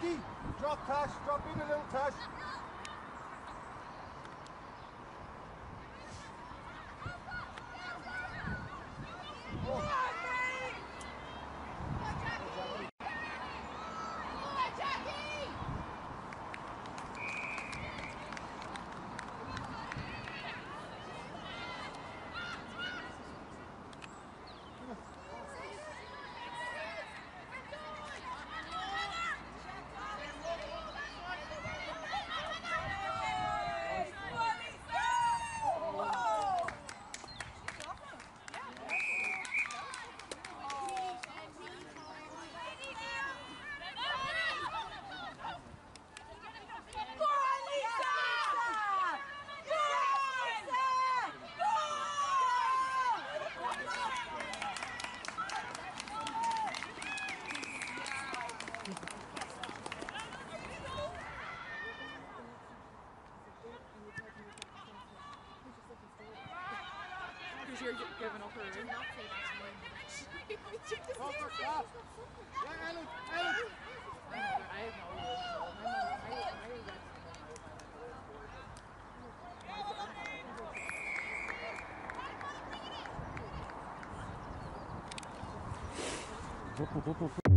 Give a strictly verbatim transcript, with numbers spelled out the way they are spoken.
Vicky, drop Tash, drop in a little Tash. You're giving up her room. Not say that to I have no words. I have no words.